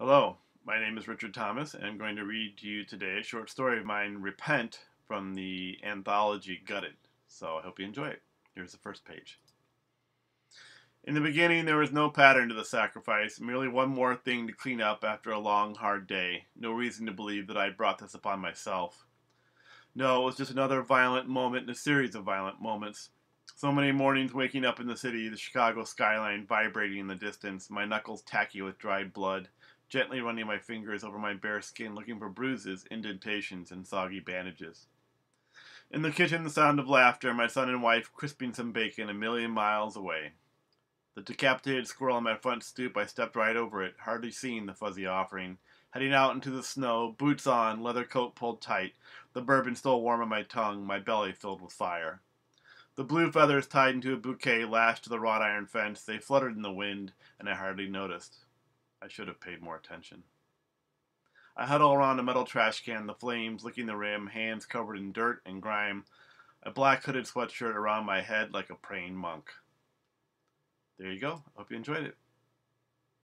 Hello, my name is Richard Thomas, and I'm going to read to you today a short story of mine, Repent, from the anthology Gutted. So I hope you enjoy it. Here's the first page. In the beginning, there was no pattern to the sacrifice, merely one more thing to clean up after a long, hard day. No reason to believe that I brought this upon myself. No, it was just another violent moment in a series of violent moments. So many mornings waking up in the city, the Chicago skyline vibrating in the distance, my knuckles tacky with dried blood, gently running my fingers over my bare skin looking for bruises, indentations, and soggy bandages. In the kitchen, the sound of laughter, my son and wife crisping some bacon a million miles away. The decapitated squirrel on my front stoop, I stepped right over it, hardly seeing the fuzzy offering. Heading out into the snow, boots on, leather coat pulled tight, the bourbon still warm on my tongue, my belly filled with fire. The blue feathers tied into a bouquet lashed to the wrought iron fence, they fluttered in the wind, and I hardly noticed. I should have paid more attention. I huddle around a metal trash can, the flames licking the rim, hands covered in dirt and grime, a black hooded sweatshirt around my head like a praying monk. There you go. Hope you enjoyed it.